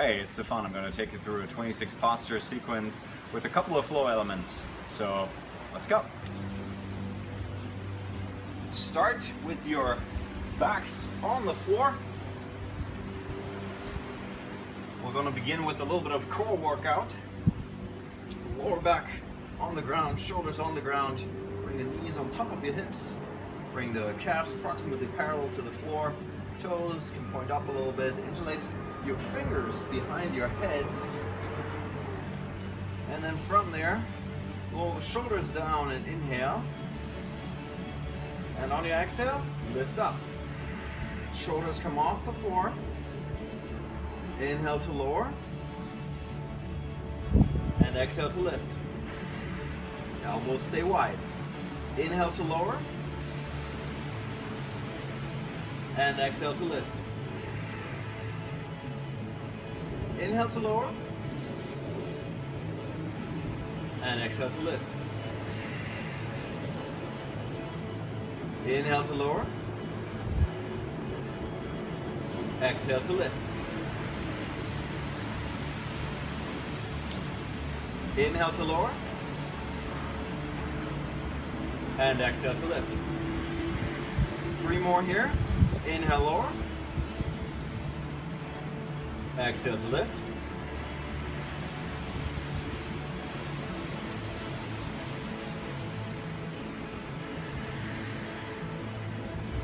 Hey, it's Stephan. I'm going to take you through a 26 posture sequence with a couple of flow elements. So let's go. Start with your backs on the floor. We're going to begin with a little bit of core workout. Lower back on the ground, shoulders on the ground. Bring the knees on top of your hips. Bring the calves approximately parallel to the floor. Toes can point up a little bit. Interlace your fingers behind your head. And then from there, roll the shoulders down and inhale. And on your exhale, lift up. Shoulders come off the floor. Inhale to lower. And exhale to lift. Elbows stay wide. Inhale to lower. And exhale to lift. Inhale to lower. And exhale to lift. Inhale to lower. Exhale to lift. Inhale to lower. And exhale to lift. Three more here. Inhale, lower. Exhale to lift.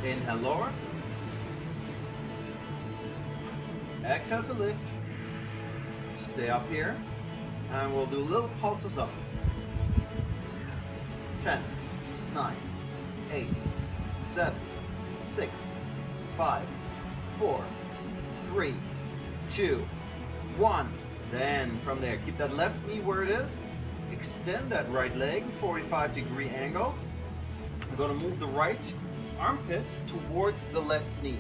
Inhale, lower. Exhale to lift. Stay up here. And we'll do little pulses up. 10, 9, 8, 7, 6, 5, 4, 3, 2, 1. Then from there, keep that left knee where it is. Extend that right leg, 45-degree angle. I'm going to move the right armpit towards the left knee.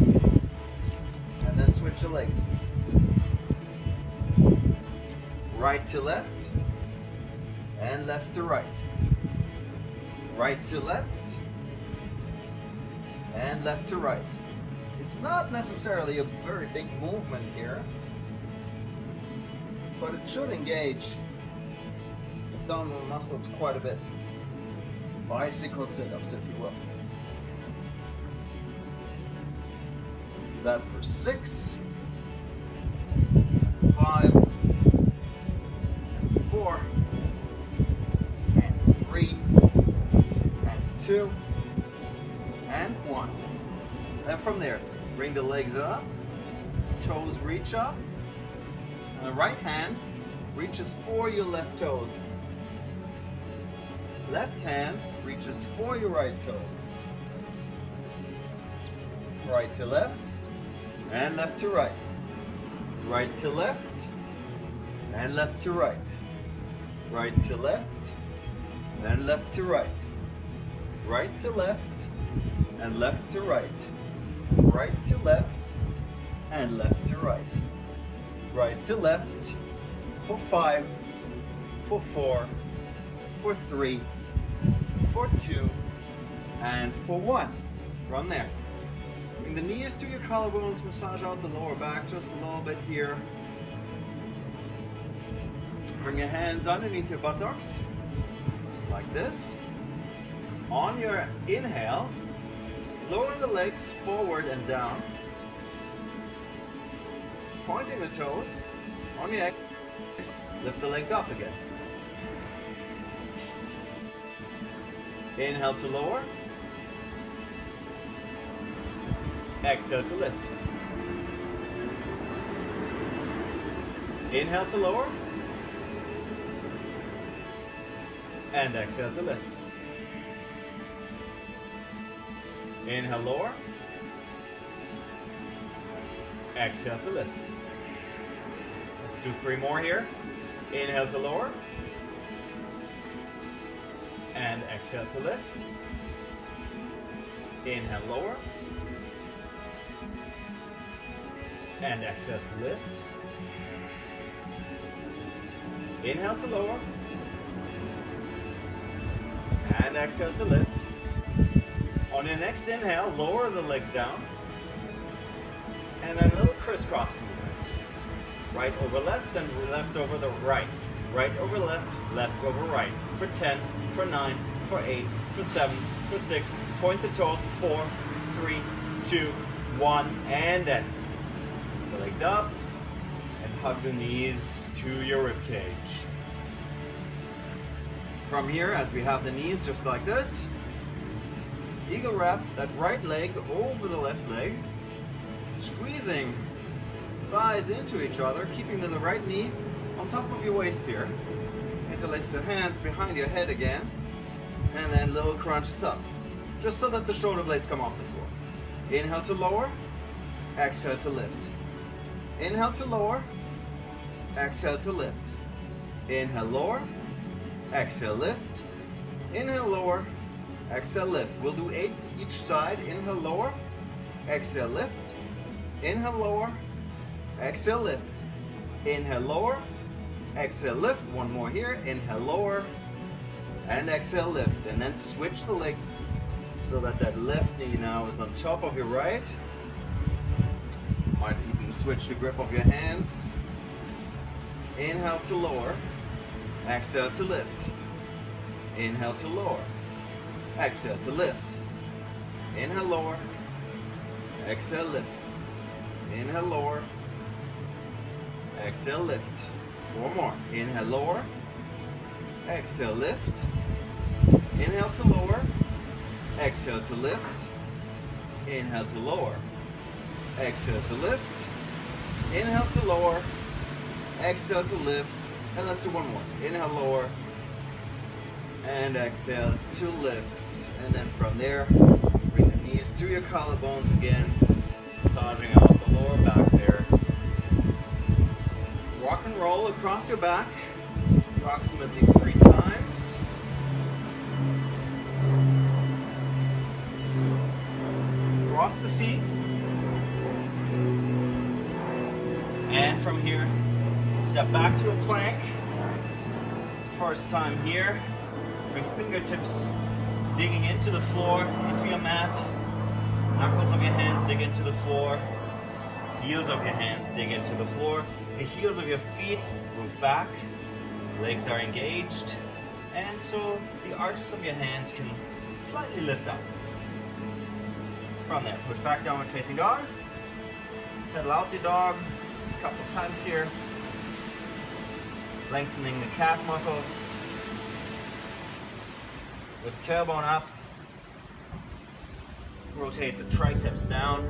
And then switch the legs. Right to left, and left to right. Right to left, and left to right. It's not necessarily a very big movement here, but it should engage the abdominal muscles quite a bit. Bicycle sit-ups, if you will. Do that for 6, 5, 4, 3, 2, and 1. And from there, bring the legs up, toes reach up, and the right hand reaches for your left toes. Left hand reaches for your right toes. Right to left, and left to right. Right to left, and left to right. Right to left, and left to right. Right to left, and left to right. Right to left, and left to right. Right to left, for 5, for 4, for 3, for 2, and for 1. From there, bring the knees to your collarbones, massage out the lower back just a little bit here. Bring your hands underneath your buttocks, just like this. On your inhale, lower the legs forward and down, pointing the toes. On your exhale, lift the legs up again. Inhale to lower. Exhale to lift. Inhale to lower. And exhale to lift. Inhale, lower. Exhale to lift. Let's do 3 more here. Inhale to lower. And exhale to lift. Inhale, lower. And exhale to lift. Inhale to lower. And exhale to lift. On your next inhale, lower the legs down and then little crisscross movements. Right over left, then left over the right. Right over left, left over right. For 10, for 9, for 8, for 7, for 6. Point the toes, 4, 3, 2, 1, and then. The legs up, and hug the knees to your ribcage. From here, as we have the knees just like this, eagle wrap that right leg over the left leg, squeezing thighs into each other, keeping the right knee on top of your waist here. Interlace your hands behind your head again, and then little crunches up, just so that the shoulder blades come off the floor. Inhale to lower, exhale to lift. Inhale to lower, exhale to lift. Inhale, lower, exhale, lift. Inhale, lower, exhale, lift. We'll do 8 each side. Inhale, lower, exhale, lift. Inhale, lower, exhale, lift. Inhale, lower, exhale, lift. One more here. Inhale, lower, and exhale, lift. And then switch the legs so that left knee now is on top of your right. Might even switch the grip of your hands. Inhale to lower, exhale to lift. Inhale to lower, exhale to lift. Inhale, lower, exhale, lift. Inhale, lower, exhale, lift. 4 more. Inhale, lower, exhale, lift. Inhale to lower, exhale to lift. Inhale to lower, exhale to lift. Inhale to lower, exhale to lift. And let's do one more. Inhale, lower, and exhale to lift. And then from there, bring the knees to your collarbones again, massaging out the lower back there. Rock and roll across your back, approximately 3 times. Cross the feet. And from here, step back to a plank. First time here, bring fingertips digging into the floor, into your mat. Knuckles of your hands dig into the floor. Heels of your hands dig into the floor. The heels of your feet move back. Legs are engaged. And so the arches of your hands can slightly lift up. From there, push back downward facing dog. Pedal out your dog a couple of times here. Lengthening the calf muscles. With tailbone up, rotate the triceps down,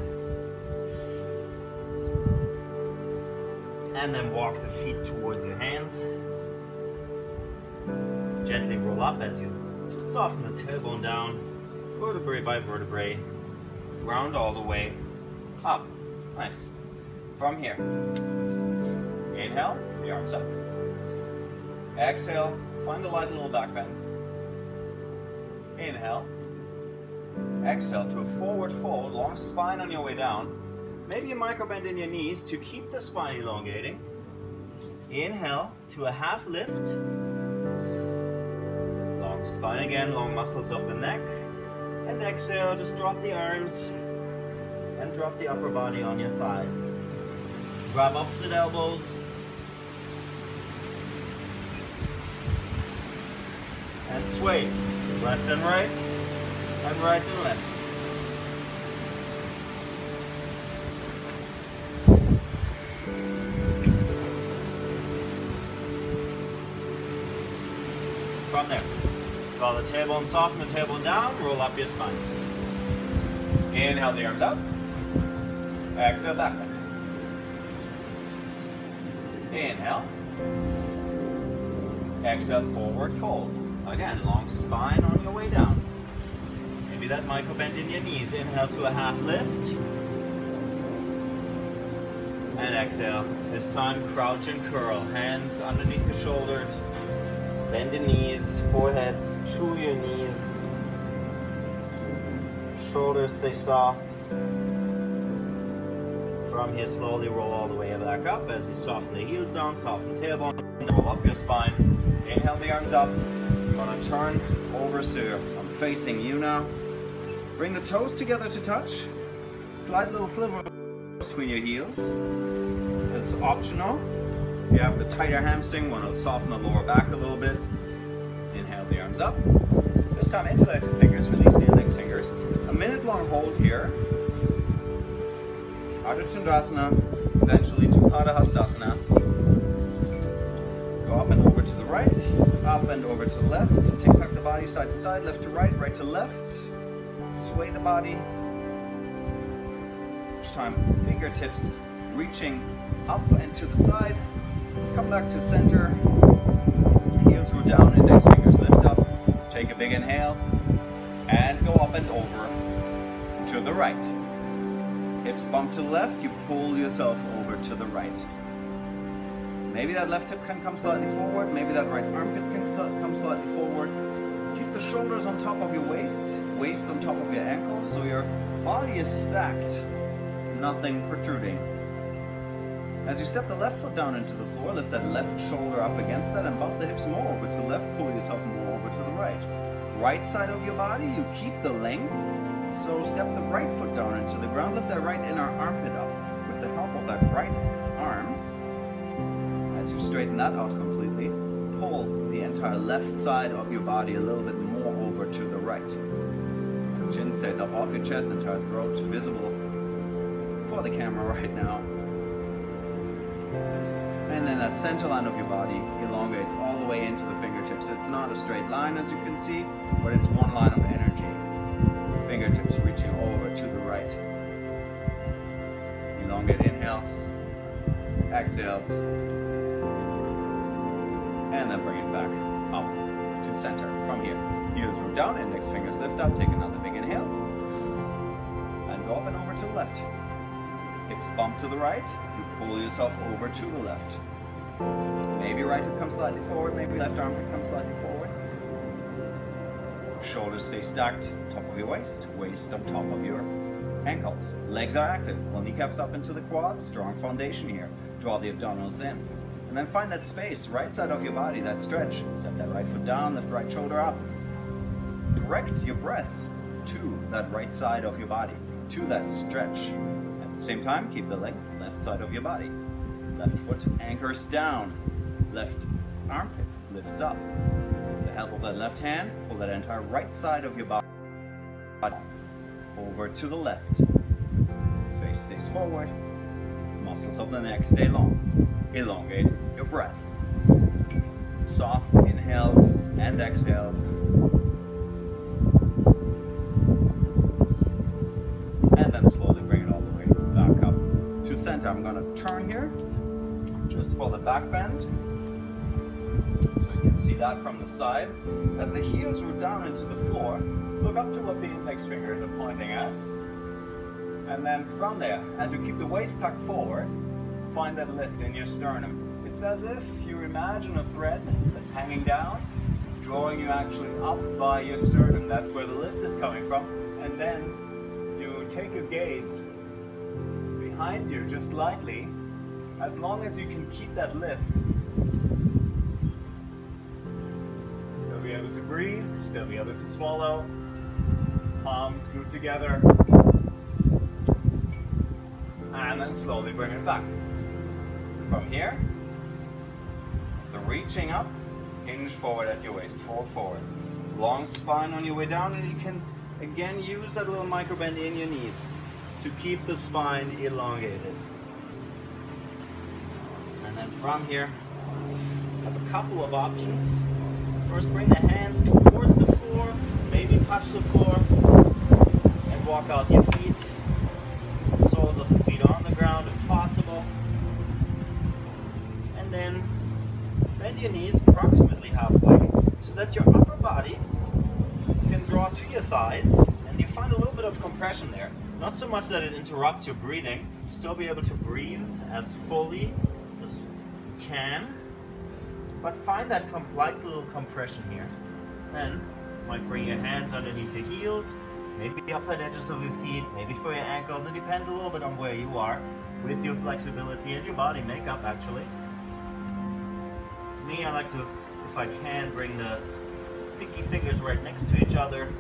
and then walk the feet towards your hands. Gently roll up as you just soften the tailbone down, vertebrae by vertebrae, round all the way up. Nice. From here, inhale, the arms up. Exhale, find a light little back bend. Inhale, exhale to a forward fold, long spine on your way down. Maybe a micro bend in your knees to keep the spine elongating. Inhale to a half lift. Long spine again, long muscles of the neck. And exhale, just drop the arms and drop the upper body on your thighs. Grab opposite elbows. And sway. Left and right, and right and left. From there, follow the tailbone, soften the tailbone down, roll up your spine. Inhale the arms up, exhale back bend. Inhale, exhale forward fold. Again, long spine on your way down. Maybe that micro bend in your knees. Inhale to a half lift. And exhale. This time, crouch and curl. Hands underneath your shoulders. Bend your knees, forehead to your knees. Shoulders stay soft. From here, slowly roll all the way back up as you soften the heels down, soften the tailbone, roll up your spine. Inhale the arms up. You're gonna turn over, so I'm facing you now. Bring the toes together to touch. Slight little sliver of Between your heels is optional. If you have the tighter hamstring, want to soften the lower back a little bit. Inhale the arms up. There's some interlacing fingers, release the index fingers. A minute long hold here. Ardha Chandrasana, eventually to Pada Hastasana. Go up and over to the right, up and over to the left. Tick-tock the body side to side, left to right, right to left. Sway the body. Each time, fingertips reaching up and to the side. Come back to center. Heels root down, index fingers lift up. Take a big inhale and go up and over to the right. Hips bump to the left, you pull yourself over to the right. Maybe that left hip can come slightly forward, maybe that right armpit can come slightly forward. Keep the shoulders on top of your waist, waist on top of your ankles, so your body is stacked, nothing protruding. As you step the left foot down into the floor, lift that left shoulder up against that and bump the hips more over to the left, pull yourself more over to the right. Right side of your body, you keep the length. So step the right foot down into the ground, lift that right inner armpit up with the help of that right arm. As you straighten that out completely, pull the entire left side of your body a little bit more over to the right. Chin stays up off your chest, entire throat visible for the camera right now. And then that center line of your body elongates all the way into the fingertips. It's not a straight line, as you can see, but it's one line of energy. Fingertips reaching over to the right. Elongate inhales, exhales, and then bring it back up to center. From here, heels root down, index fingers lift up, take another big inhale, and go up and over to the left. Hips bump to the right, you pull yourself over to the left. Maybe right hip comes slightly forward, maybe left arm comes slightly forward. Shoulders stay stacked, top of your waist, waist on top of your ankles. Legs are active, pull kneecaps up into the quads, strong foundation here. Draw the abdominals in. And then find that space, right side of your body, that stretch. Step that right foot down, lift right shoulder up. Direct your breath to that right side of your body, to that stretch. At the same time, keep the length, left side of your body. Left foot anchors down, left armpit lifts up. With the help of that left hand, pull that entire right side of your body over to the left. Face stays forward, muscles of the neck stay long. Elongate your breath. Soft inhales and exhales. And then slowly bring it all the way back up to center. I'm going to turn here just for the back bend. See that from the side. As the heels root down into the floor, look up to what the index fingers are pointing at. And then from there, as you keep the waist tucked forward, find that lift in your sternum. It's as if you imagine a thread that's hanging down, drawing you actually up by your sternum. That's where the lift is coming from. And then you take your gaze behind you just lightly, as long as you can keep that lift. Be able to breathe, still be able to swallow. Palms grouped together. And then slowly bring it back. From here, the reaching up, hinge forward at your waist, fold forward. Long spine on your way down, and you can again use that little micro bend in your knees to keep the spine elongated. And then from here, I have a couple of options. First, bring the hands towards the floor, maybe touch the floor, and walk out your feet, the soles of the feet on the ground if possible. And then bend your knees approximately halfway so that your upper body can draw to your thighs, and you find a little bit of compression there. Not so much that it interrupts your breathing, still be able to breathe as fully as you can. But find that light little compression here. Then you might bring your hands underneath your heels, maybe the outside edges of your feet, maybe for your ankles. It depends a little bit on where you are with your flexibility and your body makeup, actually. Me, I like to, if I can, bring the pinky fingers right next to each other,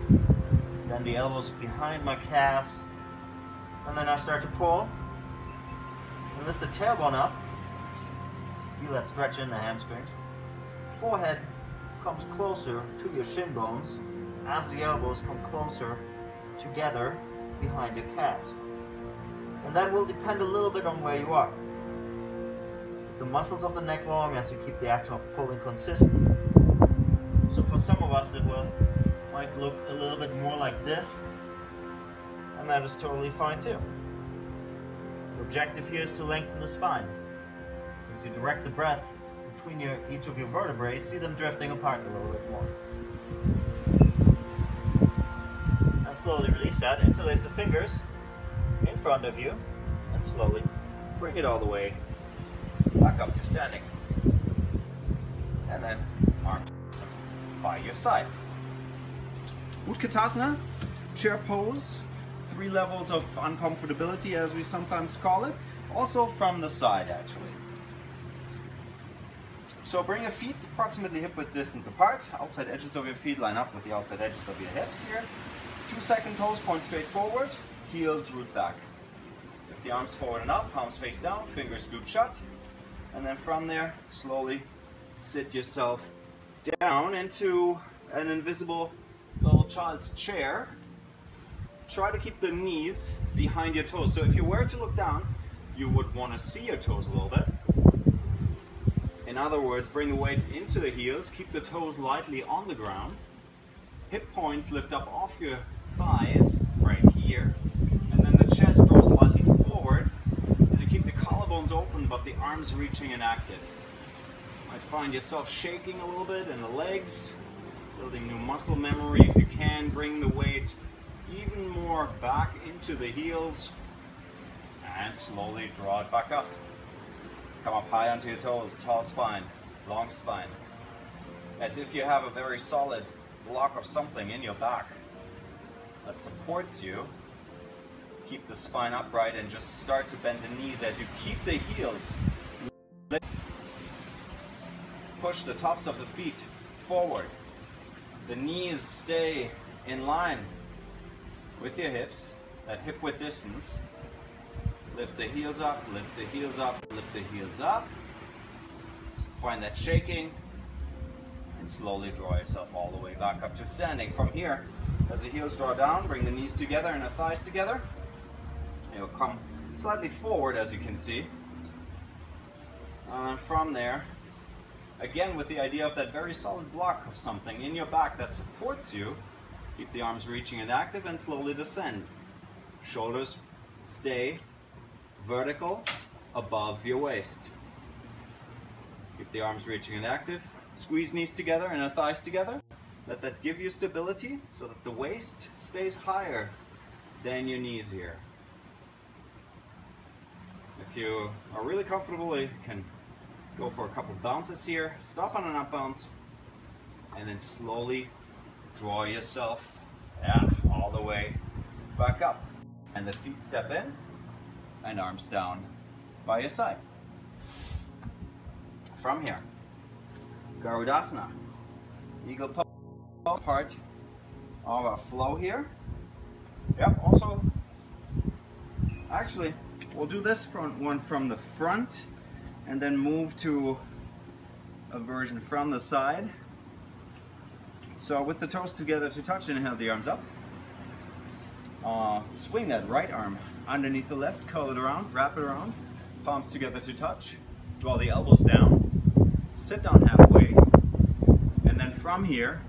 then the elbows behind my calves, and then I start to pull. and lift the tailbone up. Feel that stretch in the hamstrings. Forehead comes closer to your shin bones as the elbows come closer together behind your calves. And that will depend a little bit on where you are. The muscles of the neck long as you keep the action of pulling consistent. So for some of us it might look a little bit more like this, and that is totally fine too. The objective here is to lengthen the spine. As you direct the breath between each of your vertebrae, see them drifting apart a little bit more. And slowly release that, interlace the fingers in front of you, and slowly bring it all the way back up to standing. And then arms by your side. Utkatasana, chair pose, 3 levels of uncomfortability as we sometimes call it, also from the side actually. So bring your feet approximately hip-width distance apart, outside edges of your feet line up with the outside edges of your hips here. 2 second toes point straight forward, heels root back. Lift the arms forward and up, palms face down, fingers grouped shut. And then from there, slowly sit yourself down into an invisible little child's chair. Try to keep the knees behind your toes. So if you were to look down, you would want to see your toes a little bit. In other words, bring the weight into the heels, keep the toes lightly on the ground. Hip points lift up off your thighs right here, and then the chest draws slightly forward as you keep the collarbones open but the arms reaching and active. You might find yourself shaking a little bit in the legs, building new muscle memory. If you can, bring the weight even more back into the heels and slowly draw it back up. Come up high onto your toes, tall spine, long spine, as if you have a very solid block of something in your back that supports you. Keep the spine upright and just start to bend the knees as you keep the heels lift. Push the tops of the feet forward. The knees stay in line with your hips, at hip width distance. Lift the heels up, lift the heels up, lift the heels up. Find that shaking and slowly draw yourself all the way back up to standing. From here, as the heels draw down, bring the knees together and the thighs together. You'll come slightly forward as you can see. And from there, again with the idea of that very solid block of something in your back that supports you, keep the arms reaching and active and slowly descend. Shoulders stay vertical above your waist. Keep the arms reaching and active. Squeeze knees together and the thighs together. Let that give you stability so that the waist stays higher than your knees here. If you are really comfortable, you can go for a couple bounces here. Stop on an up bounce and then slowly draw yourself all the way back up. And the feet step in and arms down by your side. From here, Garudasana, eagle pose, part of our flow here. Yep, also, actually, we'll do this front one from the front and then move to a version from the side. So with the toes together to touch, inhale the arms up. Swing that right arm underneath the left, curl it around, wrap it around, palms together to touch, draw the elbows down. Sit down halfway, and then from here,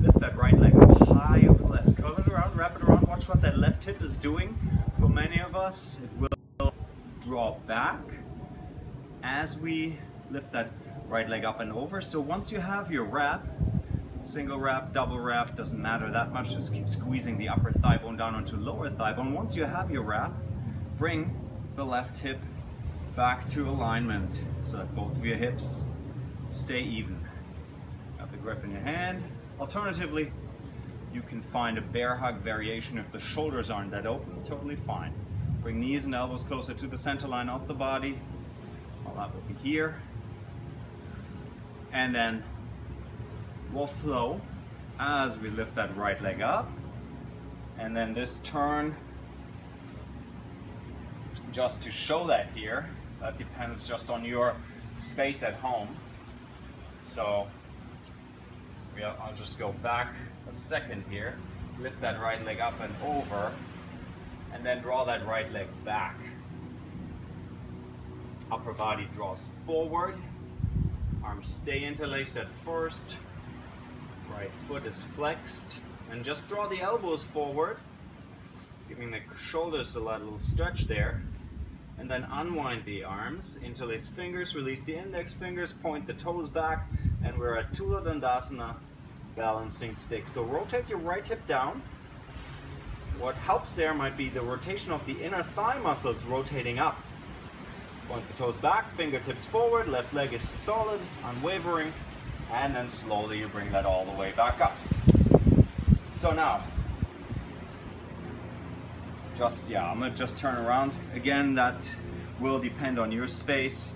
lift that right leg up high over the left. Curl it around, wrap it around, watch what that left hip is doing. For many of us, it will draw back as we lift that right leg up and over. So once you have your wrap, single wrap, double wrap, doesn't matter that much, just keep squeezing the upper thigh bone down onto lower thigh bone. Once you have your wrap, bring the left hip back to alignment so that both of your hips stay even. Have the grip in your hand. Alternatively, you can find a bear hug variation if the shoulders aren't that open. Totally fine. Bring knees and elbows closer to the center line of the body. Well, that will be here. And then we'll flow as we lift that right leg up. And then this turn just to show that here. That depends just on your space at home. So I'll just go back a second here, lift that right leg up and over, and then draw that right leg back. Upper body draws forward, arms stay interlaced at first, right foot is flexed, and just draw the elbows forward, giving the shoulders a little stretch there, and then unwind the arms, interlace fingers, release the index fingers, point the toes back, and we're at Tula Dandasana, balancing stick. So rotate your right hip down. What helps there might be the rotation of the inner thigh muscles rotating up. Point the toes back, fingertips forward, left leg is solid, unwavering, and then slowly you bring that all the way back up. So now, I'm gonna just turn around. Again, that will depend on your space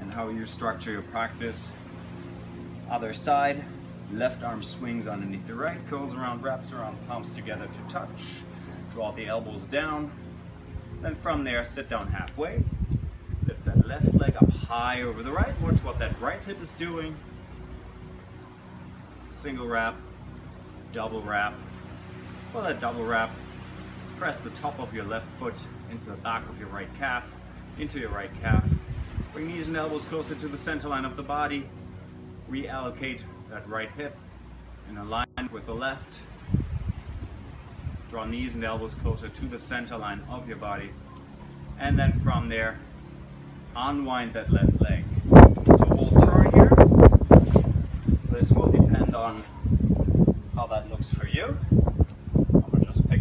and how you structure your practice. Other side, left arm swings underneath the right, curls around, wraps around, palms together to touch. Draw the elbows down. Then from there, sit down halfway. Lift that left leg up high over the right. Watch what that right hip is doing. Single wrap, double wrap. Well, that double wrap, press the top of your left foot into the back of your right calf, into your right calf. Bring knees and elbows closer to the center line of the body. Reallocate that right hip in alignment with the left. Draw knees and elbows closer to the center line of your body. And then from there, unwind that left leg. So we'll turn here. This will depend on how that looks for you.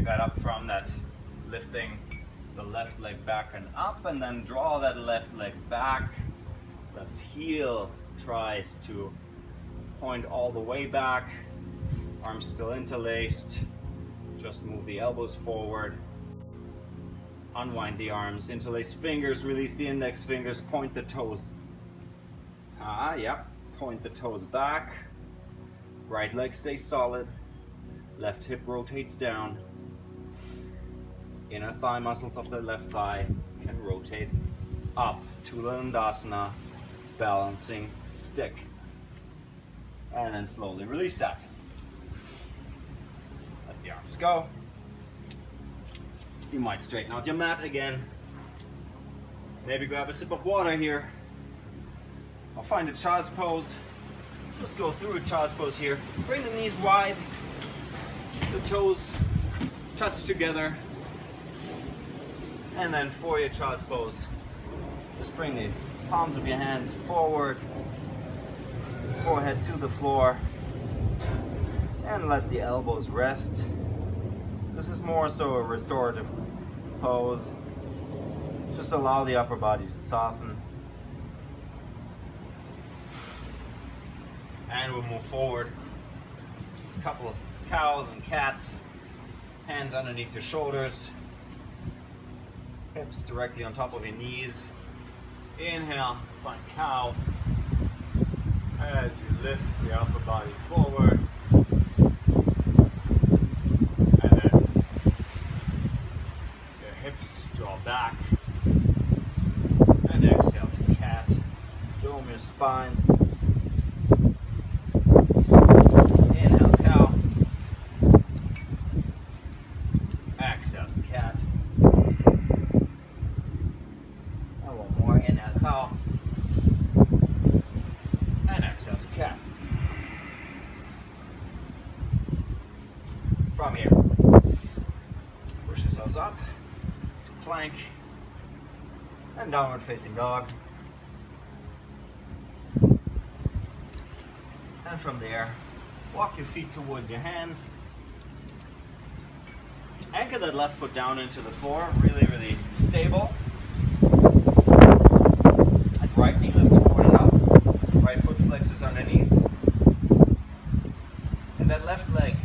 That up from that, lifting the left leg back and up, and then draw that left leg back. Left heel tries to point all the way back, arms still interlaced, just move the elbows forward, unwind the arms, interlace fingers, release the index fingers, point the toes, point the toes back, right leg stays solid, left hip rotates down. Inner thigh muscles of the left thigh can rotate up. Tula Dandasana, balancing stick. And then slowly release that. Let the arms go. You might straighten out your mat again. Maybe grab a sip of water here. I'll find a child's pose. Just go through a child's pose here. Bring the knees wide. The toes touch together. And then for your child's pose, just bring the palms of your hands forward, forehead to the floor, and let the elbows rest. This is more so a restorative pose. Just allow the upper body to soften. And we'll move forward. Just a couple of cows and cats, hands underneath your shoulders. Hips directly on top of your knees. Inhale, find cow. As you lift the upper body forward. And then your hips draw back. And exhale to cat. Dome your spine. Inhale, cow. Exhale to cat. And exhale to cat. From here, push yourselves up, plank, and downward facing dog. And from there, walk your feet towards your hands. Anchor that left foot down into the floor, really, really stable. Right knee lifts forward and up, right foot flexes underneath, and that left leg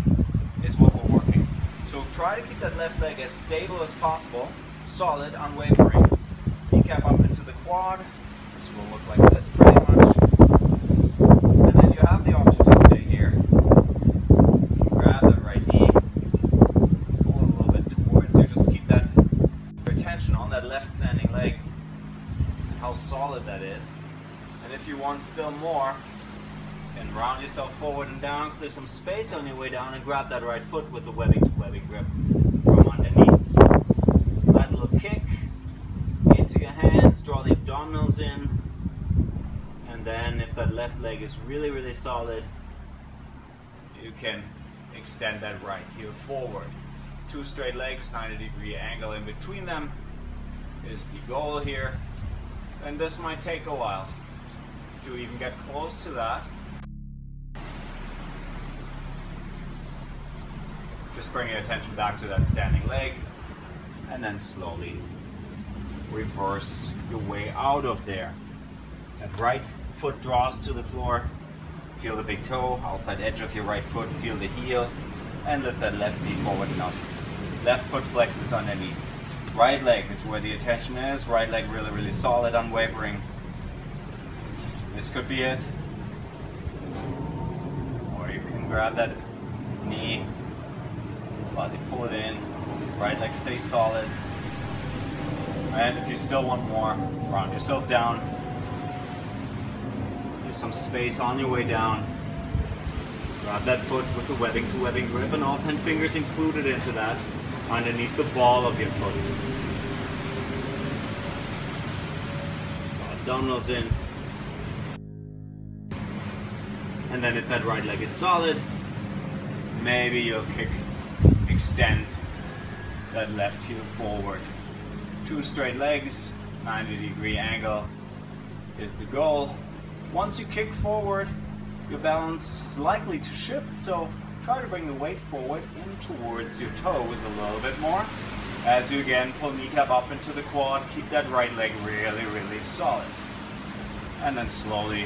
is what we're working. So try to keep that left leg as stable as possible, solid, unwavering. Kneecap up into the quad, this will look like this pretty much, and then you have the option to stay here. Grab that right knee, pull a little bit towards you, just keep that attention on that left standing leg, how solid that is. And if you want still more, you can round yourself forward and down, clear some space on your way down, and grab that right foot with the webbing to webbing grip from underneath. Lateral kick into your hands, draw the abdominals in, and then if that left leg is really, really solid, you can extend that right heel forward. Two straight legs, 90-degree angle in between them is the goal here. And this might take a while to even get close to that. Just bring your attention back to that standing leg and then slowly reverse your way out of there. That right foot draws to the floor. Feel the big toe, outside edge of your right foot, feel the heel, and lift that left knee forward and up. Left foot flexes underneath. Right leg is where the attention is. Right leg really, really solid, unwavering. This could be it. Or you can grab that knee, slightly pull it in. Right leg stays solid. And if you still want more, round yourself down. Some space on your way down. Grab that foot with the webbing to webbing grip, and all 10 fingers included into that, underneath the ball of your foot. Abdominals in. And then if that right leg is solid, maybe you'll kick, extend that left heel forward. Two straight legs, 90-degree angle is the goal. Once you kick forward, your balance is likely to shift, so try to bring the weight forward in towards your toes a little bit more. As you again pull kneecap up into the quad, keep that right leg really, really solid. And then slowly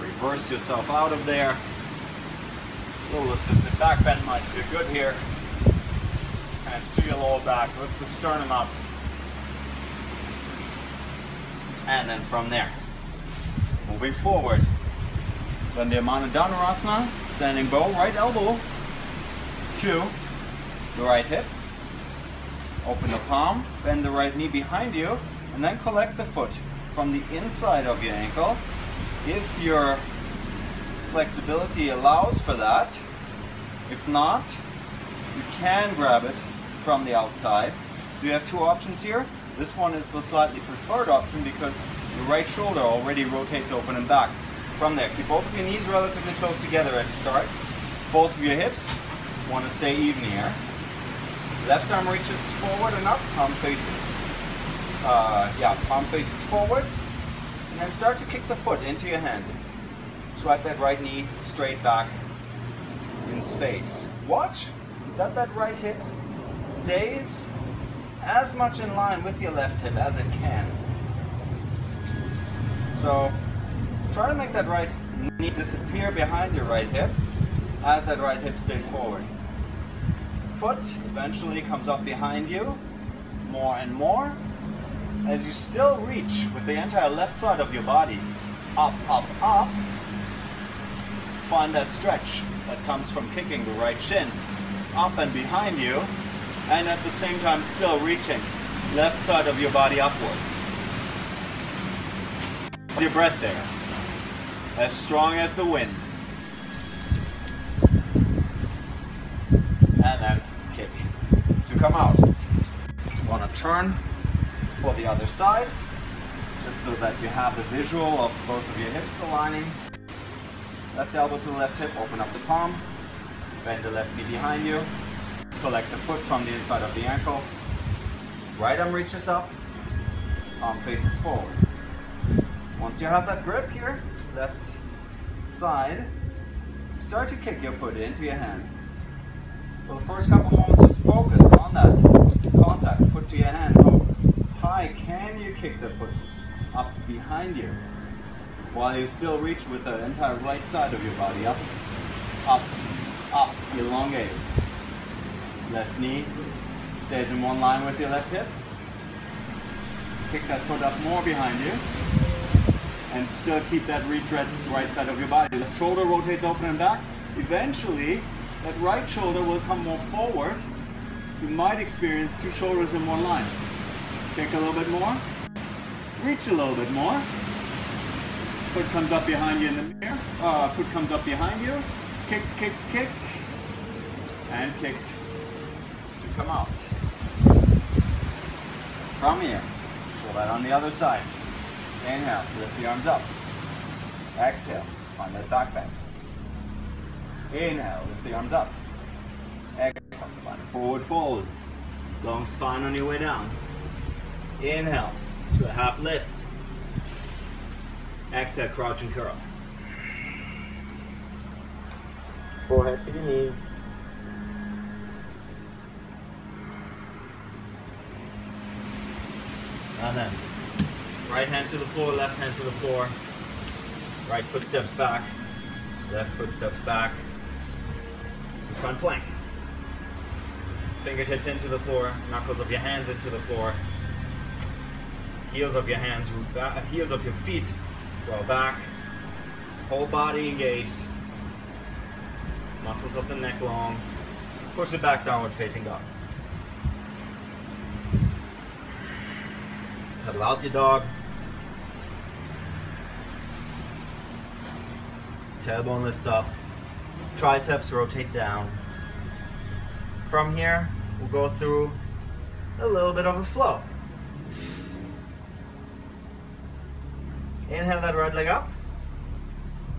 reverse yourself out of there. A little assisted back bend might feel good here. Hands to your lower back, lift the sternum up. And then from there, moving forward. Dandiyamana Dhanurasana, standing bow, right elbow to the right hip. Open the palm, bend the right knee behind you, and then collect the foot from the inside of your ankle. If your flexibility allows for that, if not, you can grab it from the outside. So you have two options here. This one is the slightly preferred option because your right shoulder already rotates open and back. From there, keep both of your knees relatively close together at the start. Both of your hips want to stay even here. Left arm reaches forward and up, palm faces forward. And then start to kick the foot into your hand. Swipe that right knee straight back in space. Watch that that right hip stays as much in line with your left hip as it can. So try to make that right knee disappear behind your right hip as that right hip stays forward. Foot eventually comes up behind you more and more as you still reach with the entire left side of your body up, up, up. Find that stretch that comes from kicking the right shin up and behind you, and at the same time still reaching left side of your body upward. Your breath there, as strong as the wind, and then kick to come out. You want to turn for the other side, just so that you have the visual of both of your hips aligning. Left elbow to the left hip, open up the palm, bend the left knee behind you, collect the foot from the inside of the ankle, right arm reaches up, palm faces forward. Once you have that grip here, left side, start to kick your foot into your hand. For the first couple moments, just focus on that contact, foot to your hand. How high can you kick the foot up behind you while you still reach with the entire right side of your body up, up, up, elongate. Left knee stays in one line with your left hip. Kick that foot up more behind you. And still keep that retread to the right side of your body. The shoulder rotates open and back. Eventually, that right shoulder will come more forward. You might experience two shoulders in one line. Kick a little bit more. Reach a little bit more. Foot comes up behind you in the mirror. Foot comes up behind you. Kick, kick, kick. And kick. To come out. From here. Pull that on the other side. Inhale. Lift the arms up. Exhale. Find that back bend. Inhale. Lift the arms up. Exhale. Find a forward fold. Long spine on your way down. Inhale to a half lift. Exhale, crouch and curl. Forehead to your knees. And then, right hand to the floor, left hand to the floor. Right foot steps back, left foot steps back. Front plank. Fingertips into the floor, knuckles of your hands into the floor. Heels of your hands, heels of your feet, roll back. Whole body engaged. Muscles of the neck long. Push it back downward facing dog. Pedal out your dog. Tailbone lifts up. Triceps rotate down. From here, we'll go through a little bit of a flow. Inhale that right leg up.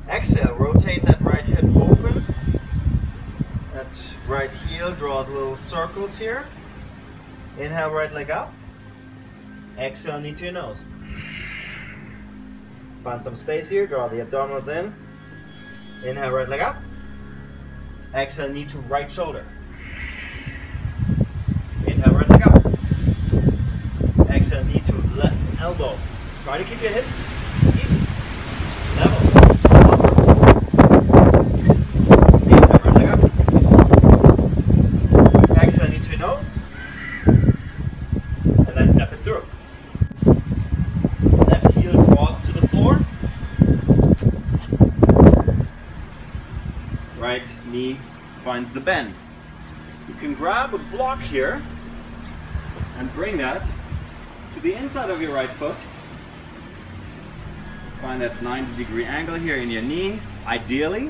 Exhale, rotate that right hip open. That right heel draws little circles here. Inhale, right leg up. Exhale, knee to your nose. Find some space here, draw the abdominals in. Inhale, right leg up. Exhale, knee to right shoulder. Inhale, right leg up. Exhale, knee to left elbow. Try to keep your hips level. Inhale, right leg up. Exhale, knee to your nose. And then step it through. Left heel draws to the floor. Right knee finds the bend. You can grab a block here and bring that to the inside of your right foot. Find that 90-degree angle here in your knee, ideally.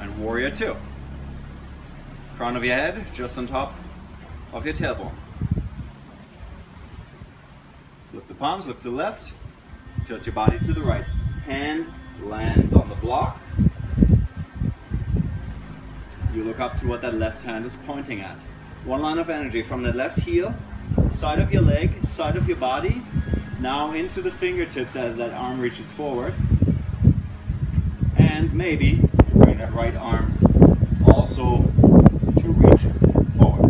And warrior two. Crown of your head just on top of your tailbone. Flip the palms, look to the left, tilt your body to the right. Hand lands on the block. You look up to what that left hand is pointing at. One line of energy from the left heel, side of your leg, side of your body, now into the fingertips as that arm reaches forward. And maybe bring that right arm also to reach forward.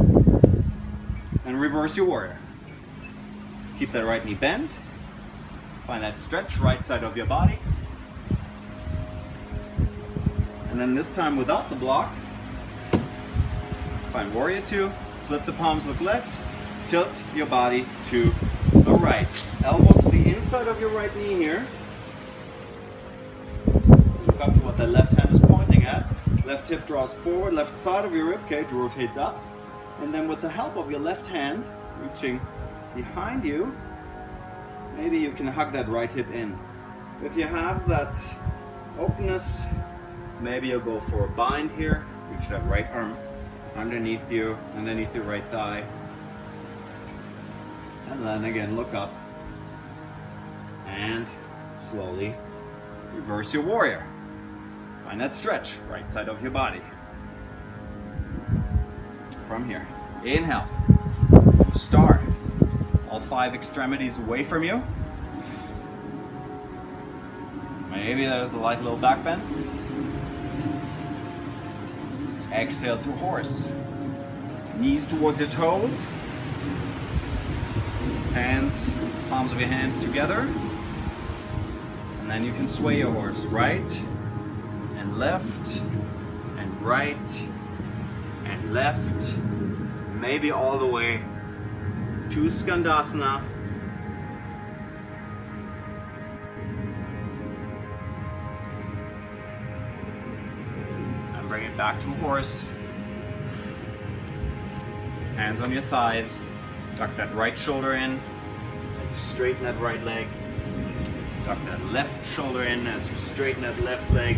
And reverse your warrior. Keep that right knee bent. Find that stretch, right side of your body. And then this time without the block, find warrior two, flip the palms, look left, tilt your body to the right. Elbow to the inside of your right knee here. Look up to what the left hand is pointing at. Left hip draws forward, left side of your ribcage rotates up. And then with the help of your left hand reaching behind you, maybe you can hug that right hip in. If you have that openness, maybe you'll go for a bind here. Reach that right arm underneath your right thigh. And then again, look up and slowly reverse your warrior. Find that stretch, right side of your body. From here, inhale, star. All five extremities away from you. Maybe there's a light little back bend. Exhale to horse. Knees towards your toes. Hands, palms of your hands together. And then you can sway your horse. Right and left and right and left. Maybe all the way to Skandasana. And bring it back to horse. Hands on your thighs. Tuck that right shoulder in as you straighten that right leg. Tuck that left shoulder in as you straighten that left leg.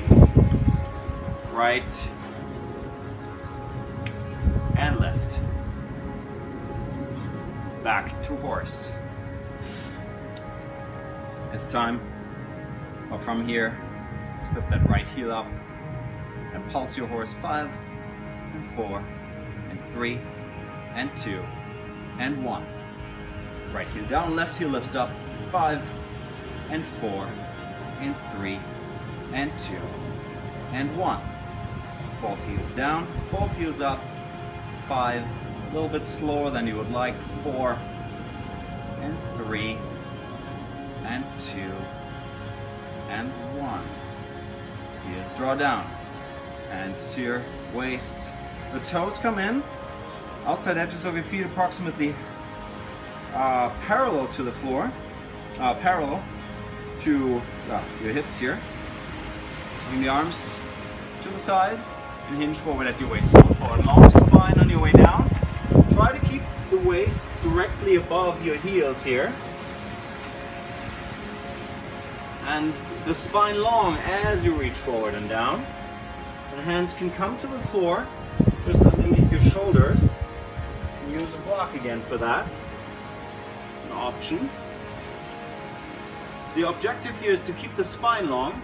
Right and left. Back to horse. This time, or from here, step that right heel up and pulse your horse 5 and 4 and 3 and 2 and 1. Right heel down, left heel lifts up, 5 and 4 and 3 and 2 and 1. Both heels down, both heels up, 5, a little bit slower than you would like, 4 and 3 and 2 and 1. Heels draw down, hands to your waist. The toes come in, outside edges of your feet approximately parallel to the floor, parallel to your hips here. Bring the arms to the sides and hinge forward at your waist. Fold forward, long spine on your way down. Try to keep the waist directly above your heels here. And the spine long as you reach forward and down. The hands can come to the floor, just underneath your shoulders. You can use a block again for that. It's an option. The objective here is to keep the spine long,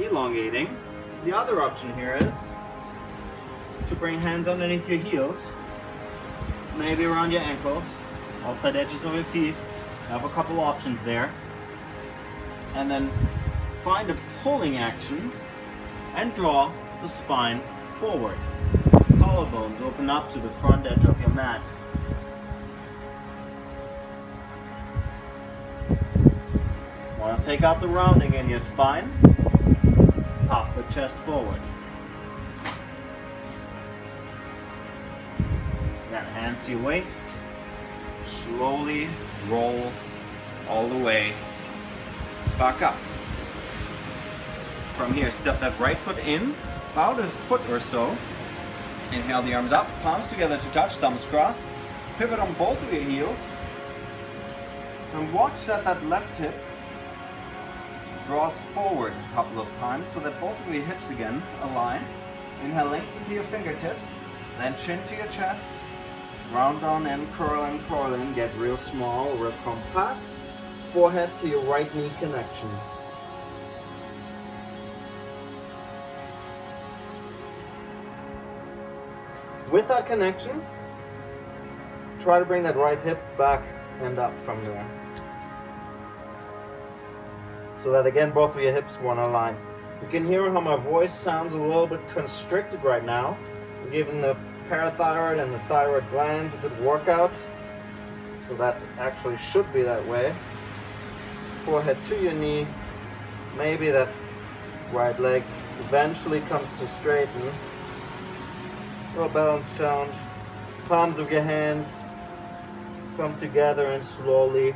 elongating. The other option here is to bring hands underneath your heels, maybe around your ankles, outside edges of your feet. You have a couple options there. And then find a pulling action and draw the spine forward. Collarbones open up to the front edge of your mat. Want to take out the rounding in your spine. Pop the chest forward. Then hands to your waist. Slowly roll all the way back up. From here, step that right foot in, about a foot or so. Inhale the arms up, palms together to touch, thumbs crossed. Pivot on both of your heels. And watch that that left hip draws forward a couple of times so that both of your hips again align. Inhale, lengthen to your fingertips, then chin to your chest. Round on and curl in, get real small, real compact. Forehead to your right knee connection. With that connection, try to bring that right hip back and up from there. So that again, both of your hips want to align. You can hear how my voice sounds a little bit constricted right now. I'm giving the parathyroid and the thyroid glands a good workout. So that actually should be that way. Forehead to your knee. Maybe that right leg eventually comes to straighten. Little balance challenge. Palms of your hands come together and slowly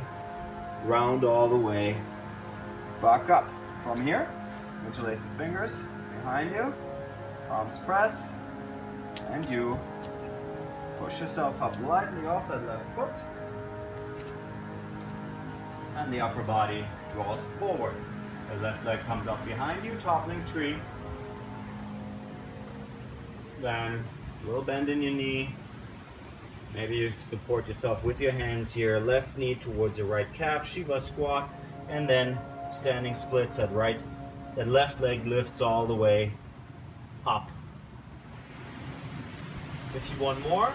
round all the way back up. From here, interlace the fingers behind you, palms press, and you push yourself up lightly off that left foot, and the upper body draws forward. The left leg comes up behind you, toppling tree. Then a little bend in your knee. Maybe you support yourself with your hands here. Left knee towards your right calf, Shiva squat, and then standing splits. That right, that left leg lifts all the way up. If you want more,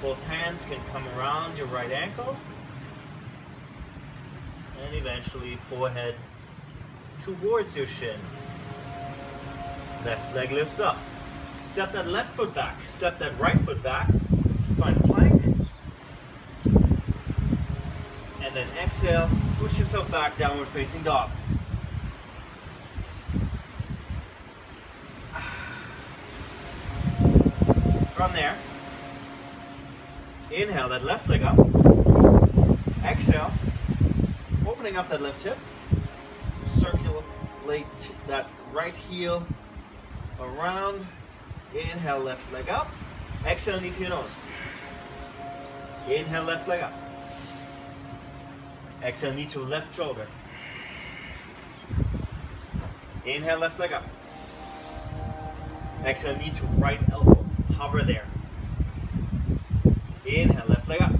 both hands can come around your right ankle, and eventually forehead towards your shin. Left leg lifts up. Step that left foot back, step that right foot back to find plank, and then exhale, push yourself back, downward facing dog. From there, inhale that left leg up, exhale, opening up that left hip, circulate that right heel around. Inhale, left leg up. Exhale, knee to your nose. Inhale, left leg up. Exhale, knee to left shoulder. Inhale, left leg up. Exhale, knee to right elbow. Hover there. Inhale, left leg up.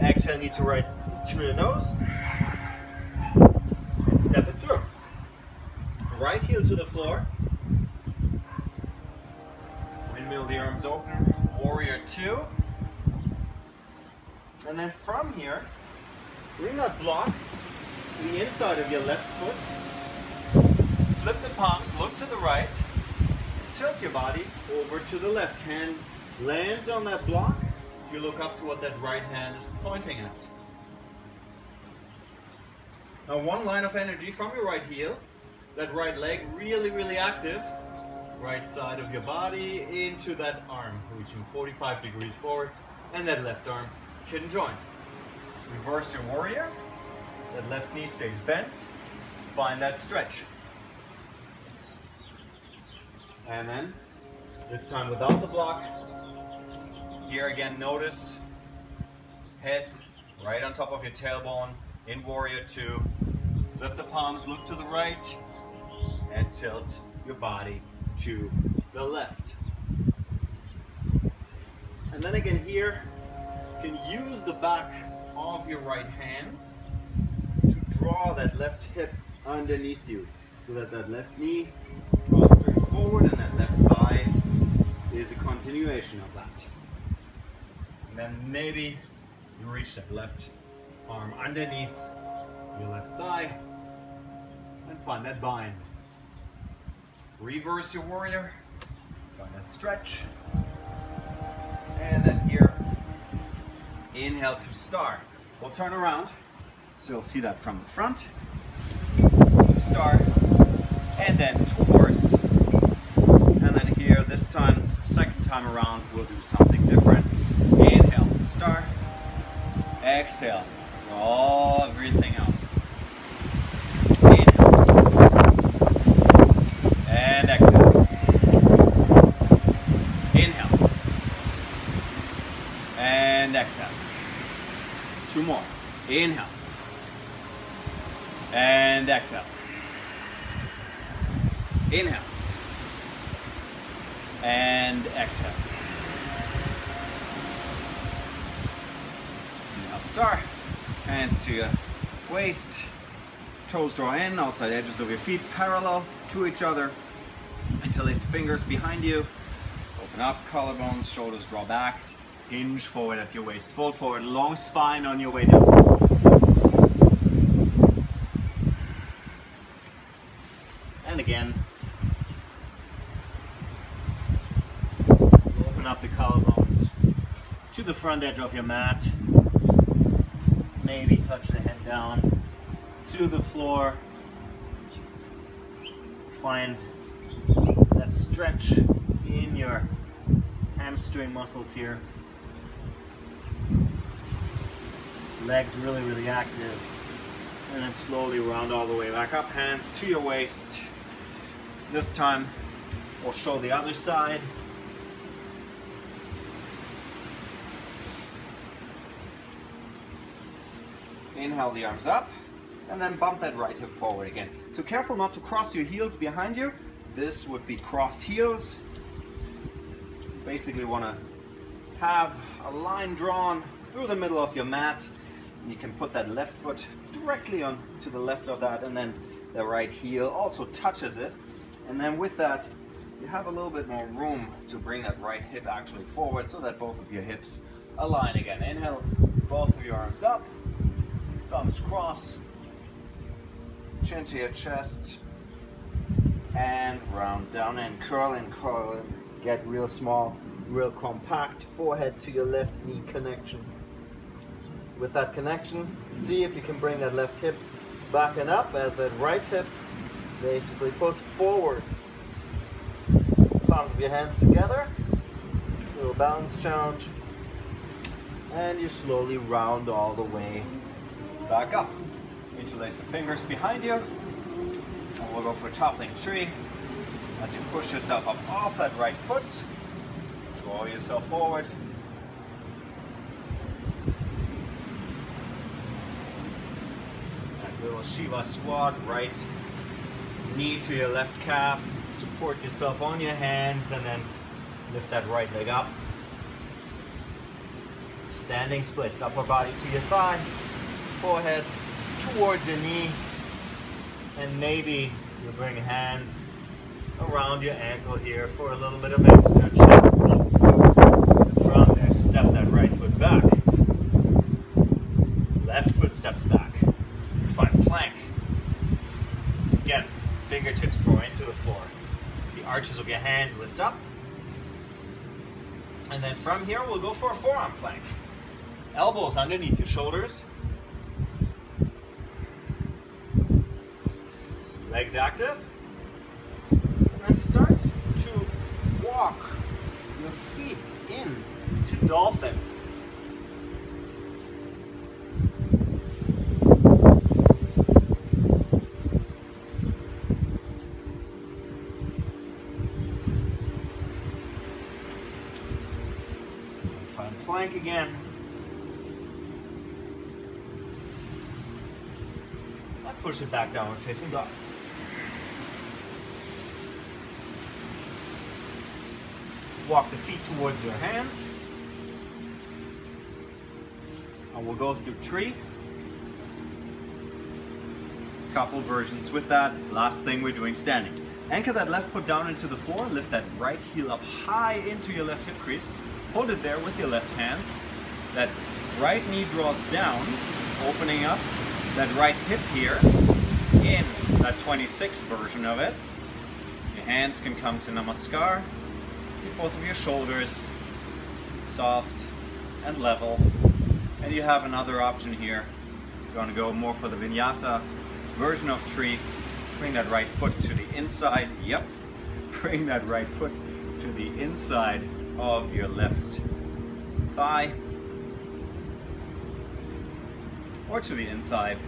Exhale, knee to right through the nose. And step it through. Right heel to the floor. Windmill the arms open. Warrior two. And then from here, we're going to block the inside of your left foot. Flip the palms, look to the right. Tilt your body over to the left. Hand lands on that block. You look up to what that right hand is pointing at. Now one line of energy from your right heel. That right leg really, really active. Right side of your body into that arm, reaching 45 degrees forward. And that left arm can join. Reverse your warrior. That left knee stays bent. Find that stretch. And then, this time without the block. Here again, notice head right on top of your tailbone in warrior two. Flip the palms, look to the right, and tilt your body to the left. And then again here, you can use the back of your right hand to draw that left hip underneath you so that that left knee draws straight forward and that left thigh is a continuation of that. And then maybe you reach that left arm underneath your left thigh and find that bind. Reverse your warrior, find that stretch, and then here, inhale to star. We'll turn around, so you'll see that from the front, to star, and then towards. And then here, this time, second time around, we'll do something different. Inhale, star, exhale, roll everything out. Two more. Inhale. And exhale. Inhale. And exhale. Now start. Hands to your waist. Toes draw in, outside edges of your feet parallel to each other until these fingers behind you. Open up, collarbones, shoulders draw back. Hinge forward at your waist, fold forward, long spine on your way down. And again, open up the collarbones to the front edge of your mat. Maybe touch the head down to the floor. Find that stretch in your hamstring muscles here. Legs really, really active. And then slowly round all the way back up. Hands to your waist. This time, we'll show the other side. Inhale the arms up. And then bump that right hip forward again. So careful not to cross your heels behind you. This would be crossed heels. Basically want to have a line drawn through the middle of your mat. You can put that left foot directly on to the left of that, and then the right heel also touches it. And then with that, you have a little bit more room to bring that right hip actually forward so that both of your hips align again. Inhale, both of your arms up, thumbs cross, chin to your chest, and round down and curl in, curl in. Get real small, real compact. Forehead to your left knee connection. With that connection, see if you can bring that left hip back and up as that right hip basically pulls forward. Palms of your hands together, little balance challenge, and you slowly round all the way back up. Interlace the fingers behind you, and we'll go for toppling tree. As you push yourself up off that right foot, draw yourself forward, or Shiva squat, right knee to your left calf, support yourself on your hands and then lift that right leg up. Standing splits, upper body to your thigh, forehead towards your knee, and maybe you bring hands around your ankle here for a little bit of extra check. From there, step that right foot back. Left foot steps back. Your front plank. Again, fingertips draw into the floor. The arches of your hands lift up. And then from here, we'll go for a forearm plank. Elbows underneath your shoulders. Legs active. And then start to walk your feet in to dolphin. Front plank again. And push it back down, facing dog. Walk the feet towards your hands. And we'll go through tree. Couple versions with that. Last thing we're doing standing. Anchor that left foot down into the floor. Lift that right heel up high into your left hip crease. Hold it there with your left hand. That right knee draws down, opening up that right hip here in that 26 version of it. Your hands can come to Namaskar. Both of your shoulders soft and level, and you have another option here. You're going to go more for the vinyasa version of tree. Bring that right foot to the inside. Yep, bring that right foot to the inside of your left thigh or to the inside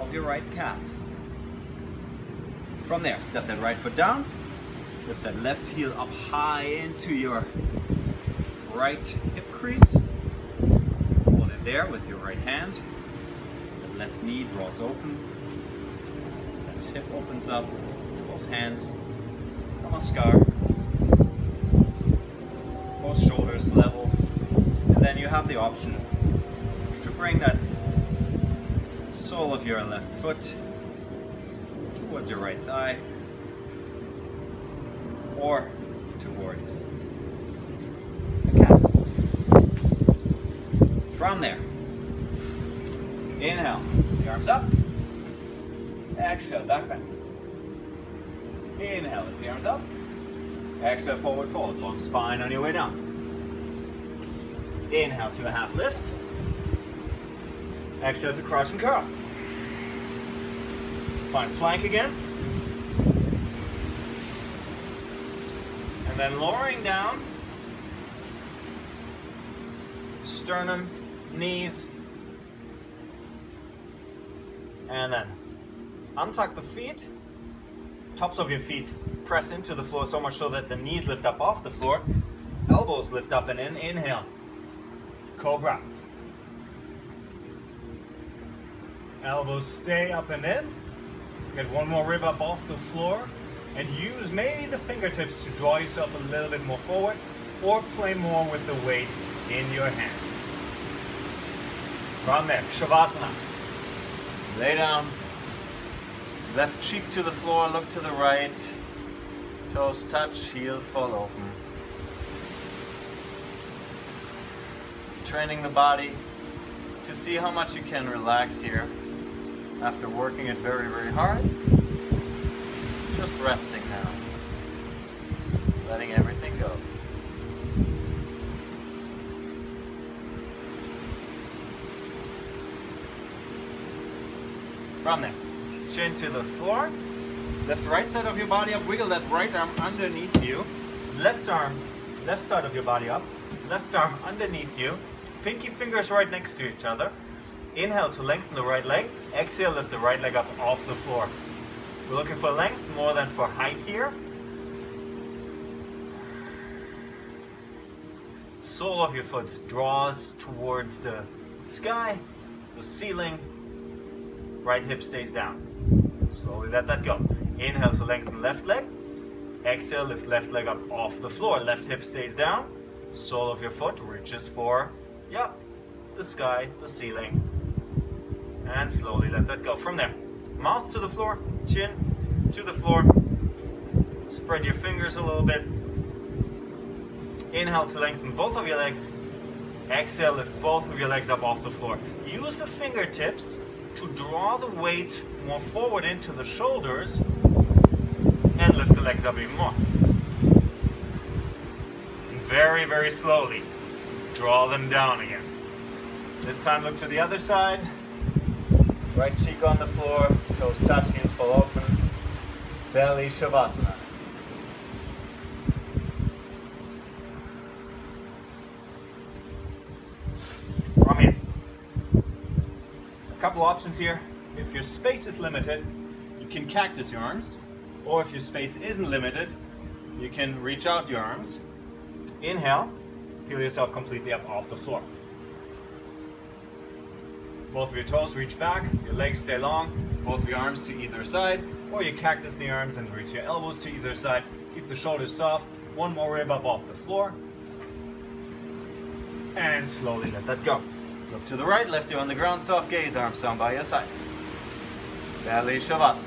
of your right calf. From there, step that right foot down. Lift that left heel up high into your right hip crease. Hold it there with your right hand. The left knee draws open. Left hip opens up. Both hands. Namaskar. Both shoulders level. And then you have the option to bring that sole of your left foot towards your right thigh. Or towards the calf. From there, inhale, the arms up. Exhale, back bend. Inhale, lift the arms up. Exhale, forward fold, long spine on your way down. Inhale to a half lift. Exhale to crouch and curl. Find plank again. And then lowering down, sternum, knees, and then untuck the feet, tops of your feet press into the floor so much so that the knees lift up off the floor, elbows lift up and in, inhale, cobra, elbows stay up and in, get one more rib up off the floor, and use maybe the fingertips to draw yourself a little bit more forward or play more with the weight in your hands. From there, Shavasana. Lay down, left cheek to the floor, look to the right, toes touch, heels fall open. Training the body to see how much you can relax here after working it very, very hard. Just resting now, letting everything go. From there, chin to the floor, left right side of your body up, wiggle that right arm underneath you, left arm, left side of your body up, left arm underneath you, pinky fingers right next to each other, inhale to lengthen the right leg, exhale lift the right leg up off the floor. We're looking for length more than for height here. Sole of your foot draws towards the sky, the ceiling. right hip stays down. Slowly let that go. Inhale to lengthen left leg. Exhale, lift left leg up off the floor. Left hip stays down. Sole of your foot reaches for, the sky, the ceiling. And slowly let that go. From there, mouth to the floor, chin to the floor. Spread your fingers a little bit. Inhale to lengthen both of your legs. Exhale, lift both of your legs up off the floor. Use the fingertips to draw the weight more forward into the shoulders and lift the legs up even more. Very, very slowly draw them down again. This time look to the other side. Right cheek on the floor, toes touch, hands fall open. Belly Shavasana. From here, a couple options here. If your space is limited, you can cactus your arms, or if your space isn't limited, you can reach out your arms. Inhale, peel yourself completely up off the floor. Both of your toes reach back, your legs stay long, both of your arms to either side, or you cactus the arms and reach your elbows to either side. Keep the shoulders soft, one more rib up off the floor. And slowly let that go. Look to the right, left ear on the ground, soft gaze, arms down by your side. Belly Shavasana.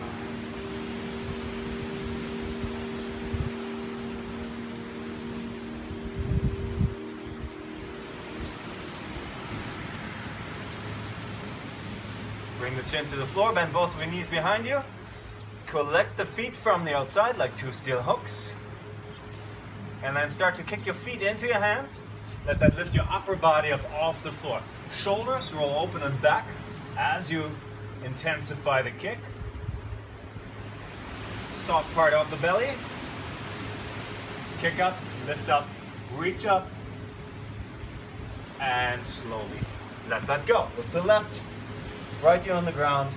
Bring the chin to the floor, bend both of your knees behind you. Collect the feet from the outside like two steel hooks. And then start to kick your feet into your hands. Let that lift your upper body up off the floor. Shoulders roll open and back as you intensify the kick. Soft part of the belly. Kick up, lift up, reach up. And slowly let that go. Look to the left. Right ear on the ground,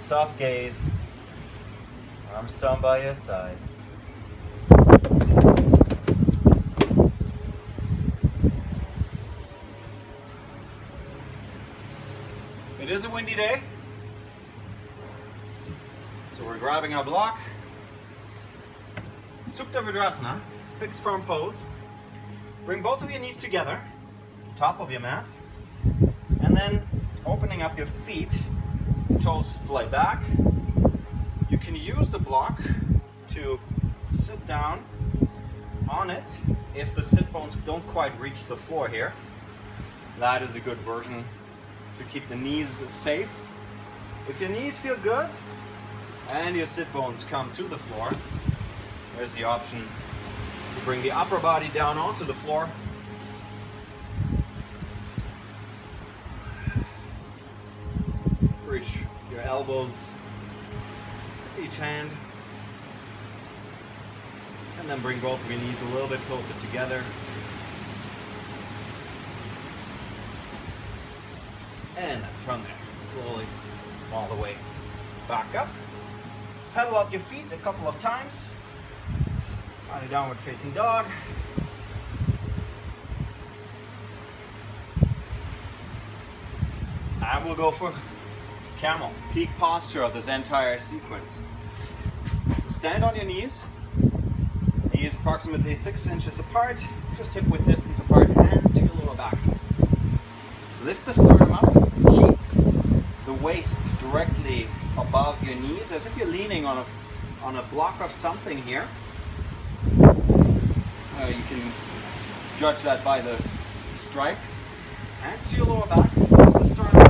soft gaze, arms down by your side. It is a windy day, so we're grabbing our block. Supta Virasana, fixed firm pose. Bring both of your knees together, top of your mat, and then opening up your feet, toes fly back. You can use the block to sit down on it if the sit bones don't quite reach the floor here. That is a good version to keep the knees safe. If your knees feel good and your sit bones come to the floor, there's the option to bring the upper body down onto the floor. Reach your elbows with each hand, and then bring both of your knees a little bit closer together, and from there slowly all the way back up. Pedal out your feet a couple of times on a downward facing dog. And we'll go for camel, peak posture of this entire sequence. So stand on your knees, knees approximately 6 inches apart, just hip width distance apart, hands to your lower back. Lift the sternum up, keep the waist directly above your knees, as if you're leaning on a block of something here. You can judge that by the stripe. Hands to your lower back, lift the sternum up.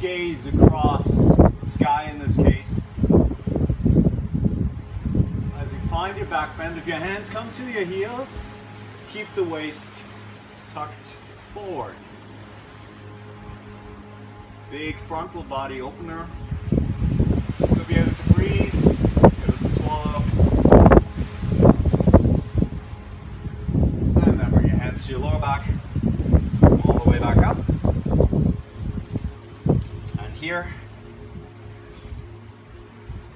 Gaze across the sky in this case. As you find your back bend, if your hands come to your heels, keep the waist tucked forward. Big frontal body opener. So be able to breathe, be able to swallow. And then bring your hands to your lower back, all the way back up. Here.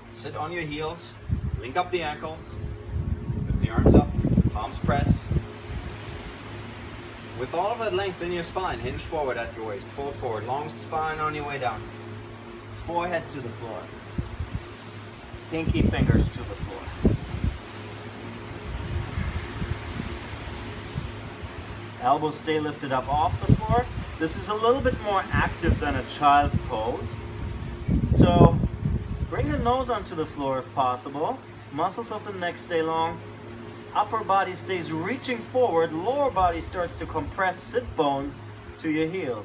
Sit on your heels, link up the ankles, lift the arms up, palms press. With all of solid length in your spine. Hinge forward at your waist. Fold forward. Long spine on your way down. Forehead to the floor. Pinky fingers to the floor. Elbows stay lifted up off the floor. This is a little bit more active than a child's pose. So bring the nose onto the floor if possible. Muscles of the neck stay long. Upper body stays reaching forward. Lower body starts to compress sit bones to your heels.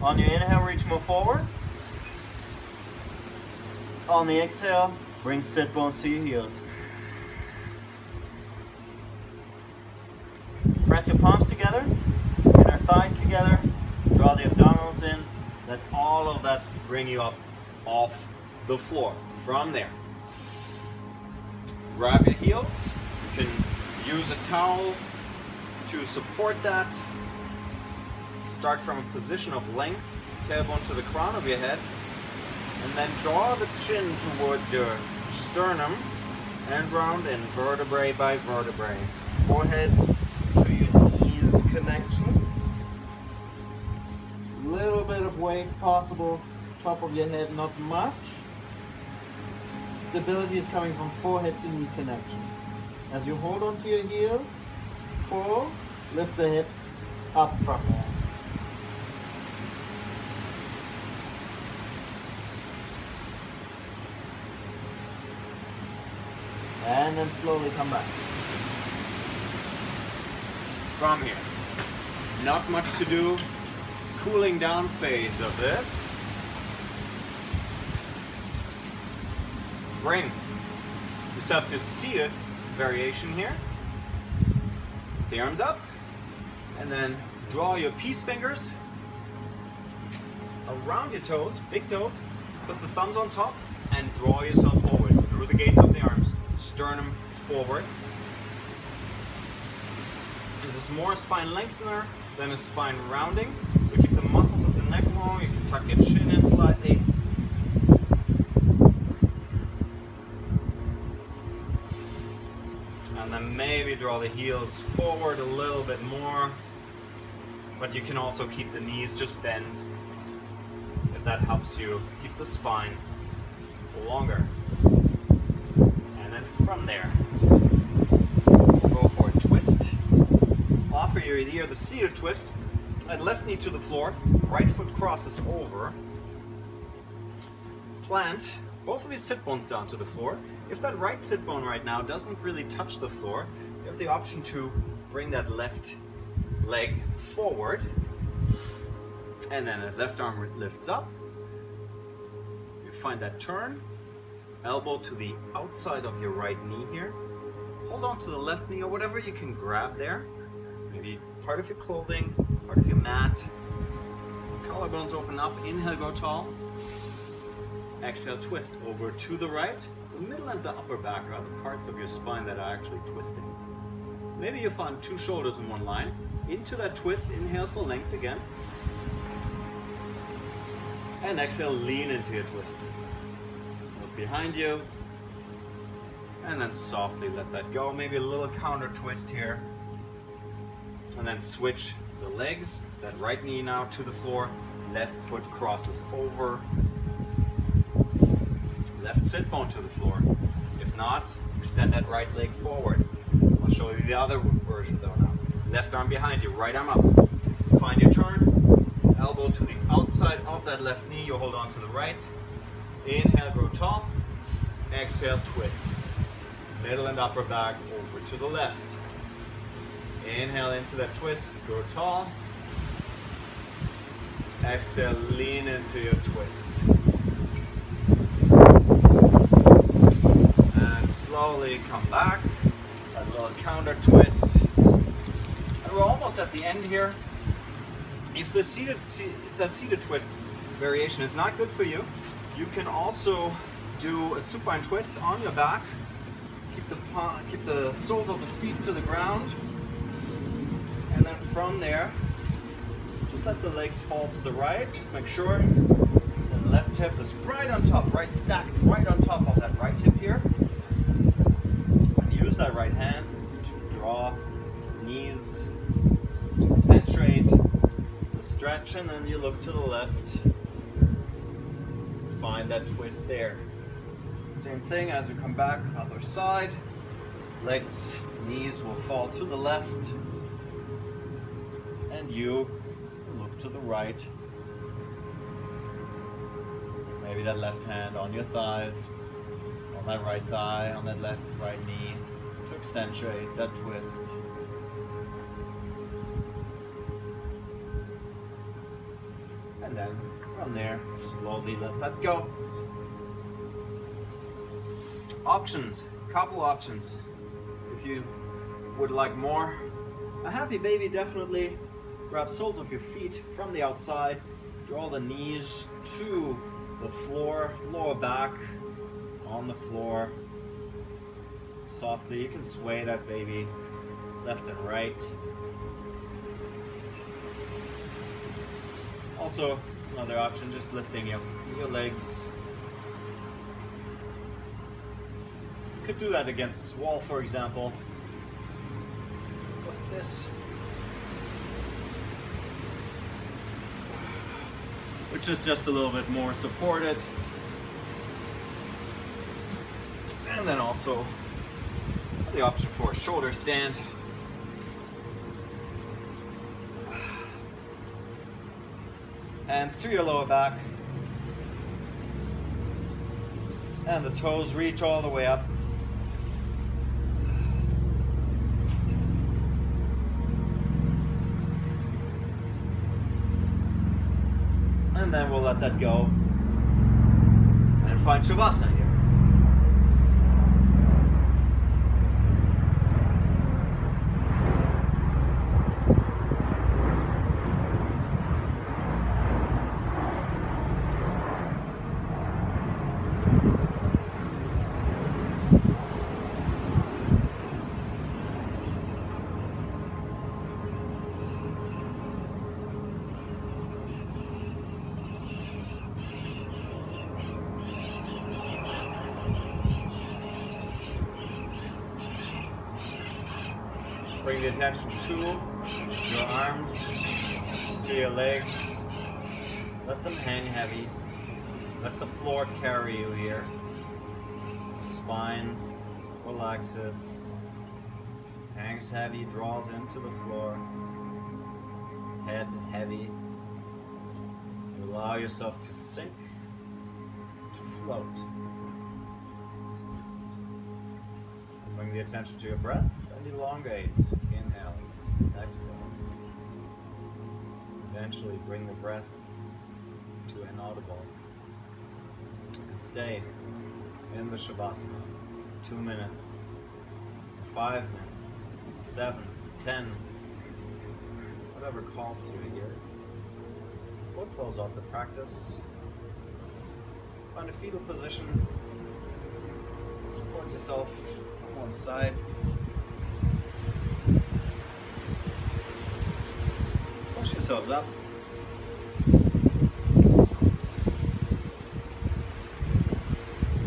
On your inhale, reach more forward. On the exhale, bring sit bones to your heels. Press your palms together, inner thighs together, draw the abdominals in, let all of that bring you up off the floor. From there, grab your heels, you can use a towel to support that. Start from a position of length, tailbone to the crown of your head, and then draw the chin towards your sternum and round in vertebrae by vertebrae. Forehead to your knees connection. Little bit of weight possible, top of your head, not much. Stability is coming from forehead to knee connection. As you hold onto your heels, pull, lift the hips up from there. And then slowly come back. From here, not much to do. Cooling down phase of this. Bring yourself to seated variation here. The arms up, and then draw your peace fingers around your toes, big toes. Put the thumbs on top and draw yourself forward through the gates of the arms. Sternum forward. This is more a spine lengthener than a spine rounding. So keep the muscles of the neck long. You can tuck your chin in slightly. And then maybe draw the heels forward a little bit more. But you can also keep the knees just bent if that helps you keep the spine longer. From there, go for a twist. Offer your ear the seated twist. Add left knee to the floor, right foot crosses over. Plant both of your sit bones down to the floor. If that right sit bone right now doesn't really touch the floor, you have the option to bring that left leg forward. And then the left arm lifts up. You find that turn. Elbow to the outside of your right knee here. Hold on to the left knee or whatever you can grab there. Maybe part of your clothing, part of your mat. Collarbones open up. Inhale, go tall. Exhale, twist over to the right. The middle and the upper back are the parts of your spine that are actually twisting. Maybe you find two shoulders in one line. Into that twist, inhale for length again. And exhale, lean into your twist. Behind you, and then softly let that go. Maybe a little counter twist here, and then switch the legs. That right knee now to the floor, left foot crosses over, left sit bone to the floor. If not, extend that right leg forward. I'll show you the other version though now. Left arm behind you, right arm up. Find your turn, elbow to the outside of that left knee, you hold on to the right. Inhale, grow tall. Exhale, twist. Middle and upper back over to the left. Inhale into that twist, grow tall. Exhale, lean into your twist. And slowly come back. A little counter twist. And we're almost at the end here. If that seated twist variation is not good for you, you can also do a supine twist on your back. Keep the soles of the feet to the ground. And then from there, just let the legs fall to the right. Just make sure the left hip is right on top, right stacked right on top of that right hip here. And use Use that right hand to draw knees, to accentuate the stretch, and then you look to the left, find that twist there. Same thing as we come back, other side, legs, knees will fall to the left, and you look to the right. Maybe that left hand on your thighs, on that right thigh, on that left, right knee, to accentuate that twist. And then from there, slowly let that go. Options, couple options. If you would like more, a happy baby definitely. Grab soles of your feet from the outside, draw the knees to the floor, lower back on the floor. Softly, you can sway that baby left and right. Also, another option, just lifting your legs. You could do that against this wall, for example, like this. Which is just a little bit more supported. And then also the option for a shoulder stand. Hands to your lower back. And the toes reach all the way up. And then we'll let that go and find Shavasana here. Bring the attention to your arms, to your legs. Let them hang heavy. Let the floor carry you here. Your spine relaxes, hangs heavy, draws into the floor. Head heavy. You allow yourself to sink, to float. Bring the attention to your breath. Elongate, inhales, exhales. Eventually bring the breath to inaudible. And stay in the Shavasana 2 minutes, 5 minutes, 7, 10, whatever calls you here. We'll close out the practice. Find a fetal position. Support yourself on one side. Yourselves up.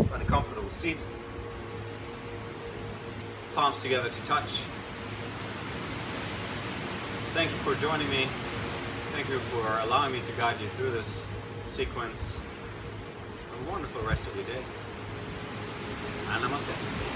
Find a comfortable seat. Palms together to touch. Thank you for joining me. Thank you for allowing me to guide you through this sequence. A wonderful rest of your day. And namaste.